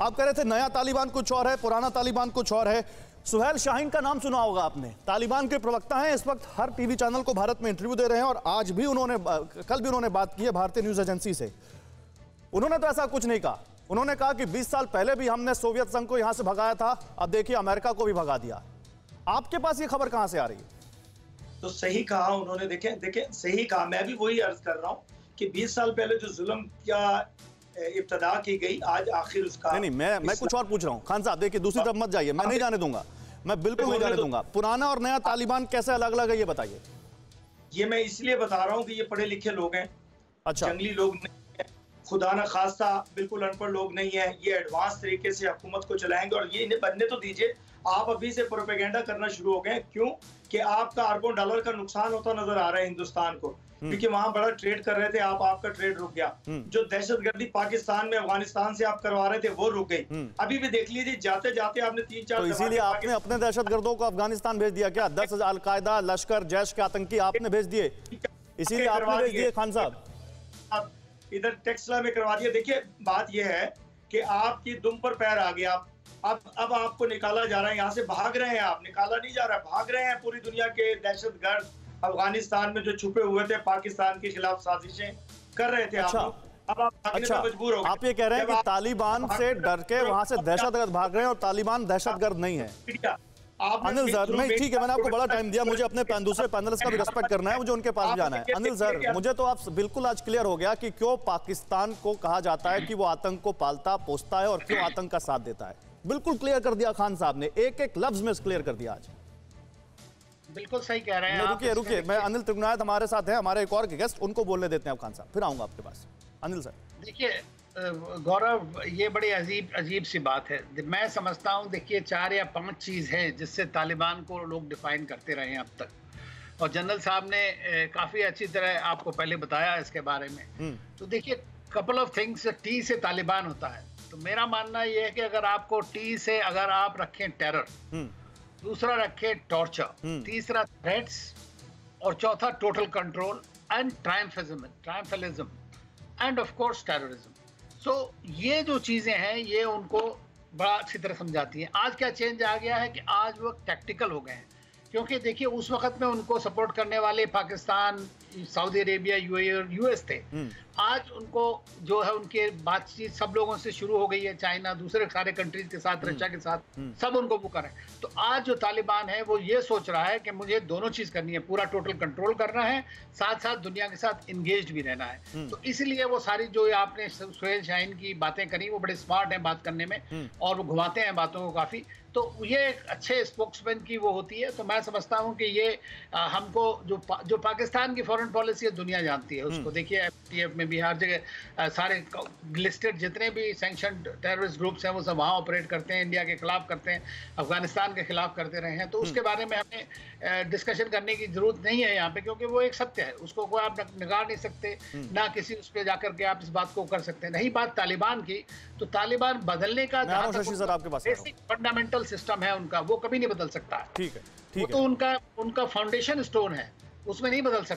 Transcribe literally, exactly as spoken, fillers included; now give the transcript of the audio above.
आप कह रहे थे नया तालिबान कुछ और है, पुराना तालिबान कुछ और है। सुहैल शाहीन का नाम सुना होगा आपने, तालिबान के प्रवक्ता हैं, इस वक्त हर टीवी चैनल को भारत में इंटरव्यू दे रहे हैं और आज भी उन्होंने, कल भी उन्होंने बात की है भारतीय न्यूज एजेंसी से। उन्होंने तो ऐसा कुछ नहीं कहा, उन्होंने कहा कि बीस साल पहले भी हमने सोवियत संघ को यहां से भगाया था, अब देखिए अमेरिका को भी भगा दिया। आपके पास ये खबर कहां से आ रही है? तो सही कहा उन्होंने, देखे देखे सही कहा, मैं भी वही अर्ज कर रहा हूं कि बीस साल पहले जो जुल्म क्या इब्तदा की गई, आज आखिर उसका नहीं, नहीं मैं मैं कुछ और पूछ रहा हूं। खान साहब देखिए, दूसरी तरफ मत जाइए, मैं नहीं जाने दूंगा, मैं बिल्कुल नहीं जाने दूंगा। पुराना और नया तालिबान कैसे अलग अलग है ये बताइए। ये मैं इसलिए बता रहा हूं कि ये पढ़े लिखे लोग हैं, अच्छा जंगली लोग नहीं है, खुदा न खास्ता बिल्कुल अनपढ़ लोग नहीं है। ये एडवांस तरीके से हुकूमत को चलाएंगे और ये इन्हें बनने तो दीजिए। आप अभी से प्रोपेगेंडा करना शुरू हो गए, क्यों कि आपका अरबों डॉलर का नुकसान होता नजर आ रहा है हिंदुस्तान को, क्योंकि वहां बड़ा ट्रेड कर रहे थे आप, आपका ट्रेड रुक गया। जो दहशतगर्दी पाकिस्तान में अफगानिस्तान से आप करवा रहे थे वो रुक गई। अभी भी देख लीजिए, जाते जाते आपने तीन चार तो इसीलिए आपने अपने दहशतगर्दों को अफगानिस्तान भेज दिया क्या? दस हजार अलकायदा, लश्कर, जैश के आतंकी आपने भेज दिए, इसीलिए आपने भेज दिए खान साहब, इधर टेक्सला में करवा दिया। देखिए बात यह है कि आपकी दुम पर पैर आ गया, आप अब अब आपको निकाला जा रहा है यहाँ से, भाग रहे हैं आप, निकाला नहीं जा रहा, भाग रहे हैं। पूरी दुनिया के दहशतगर्द अफगानिस्तान में जो छुपे हुए थे, पाकिस्तान के खिलाफ साजिशें कर रहे थे। अच्छा, आप अब आप भागने पर मजबूर हो गए। आप ये कह रहे हैं कि तालिबान से डर के वहां से दहशतगर्द भाग रहे हैं और तालिबान दहशतगर्द नहीं है। अनिल सर नहीं, ठीक है मैंने आपको बड़ा टाइम दिया, मुझे अपने दूसरे पैनलिस्ट का भी रेस्पेक्ट करना है, मुझे उनके पास जाना है। अनिल सर मुझे तो आप बिल्कुल आज क्लियर हो गया कि क्यों पाकिस्तान को कहा जाता है कि वो आतंक को पालता पोसता है और क्यों आतंक का साथ देता है। बिल्कुल क्लियर कर दिया खान साहब ने, एक एक लफ्ज में क्लियर कर दिया आज, बिल्कुल सही कह रहे हैं। रुकिए रुकिए, मैं अनिल त्रिपुनायत हमारे साथ हैं, हमारे एक और गेस्ट, उनको बोलने देते हैं आप खान साहब, फिर आऊंगा आपके पास। अनिल सर देखिए गौरव, ये बड़ी अजीब अजीब सी बात है, मैं समझता हूँ। देखिए चार या पांच चीज है जिससे तालिबान को लोग डिफाइन करते रहे हैं अब तक, और जनरल साहब ने काफी अच्छी तरह आपको पहले बताया इसके बारे में। तो देखिए कपल ऑफ थिंग्स, टी से तालिबान होता है, तो मेरा मानना यह है कि अगर आपको टी से अगर आप रखें टेरर, दूसरा रखें टॉर्चर, तीसरा थ्रेट्स और चौथा total control and triumphism triumphalism and of course terrorism. So ये जो चीजें हैं ये उनको बड़ा अच्छी तरह समझाती हैं। आज क्या चेंज आ गया है कि आज वो टैक्टिकल हो गए हैं, क्योंकि देखिए उस वक्त में उनको सपोर्ट करने वाले पाकिस्तान, सऊदी अरेबिया, यूएई और यूएस थे। आज उनको जो है उनके बातचीत सब लोगों से शुरू हो गई है, चाइना, दूसरे सारे कंट्रीज के साथ, रशिया के साथ, सब उनको वो कर रहे हैं। तो आज जो तालिबान है वो ये सोच रहा है कि मुझे दोनों चीज करनी है, पूरा टोटल कंट्रोल करना है, साथ साथ दुनिया के साथ इंगेज भी रहना है। तो इसलिए वो सारी जो आपने सुहेल शाहीन की बातें करी, वो बड़े स्मार्ट है बात करने में और वो घुमाते हैं बातों को काफी, तो ये एक अच्छे स्पोक्समैन की वो होती है। तो मैं समझता हूँ कि ये हमको जो पा, जो पाकिस्तान की फॉरेन पॉलिसी है दुनिया जानती है उसको। देखिए एफ टी एफ में भी हर जगह सारे लिस्टेड जितने भी सैंक्शन टेररिस्ट ग्रुप्स हैं वो सब वहाँ ऑपरेट करते हैं, इंडिया के खिलाफ करते हैं, अफगानिस्तान के खिलाफ करते रहे हैं। तो उसके बारे में हमें डिस्कशन करने की जरूरत नहीं है यहाँ पे, क्योंकि वो एक सत्य है, उसको कोई आप नकार नहीं सकते, ना किसी उस पर जाकर के आप इस बात को कर सकते हैं। नहीं बात तालिबान की, तो तालिबान बदलने का बेसिक फंडामेंटल सिस्टम है उनका, वो कभी नहीं बदल सकता है। ठीक है, ठीक है, वो तो उनका उनका फाउंडेशन स्टोन है, उसमें नहीं बदल सकता।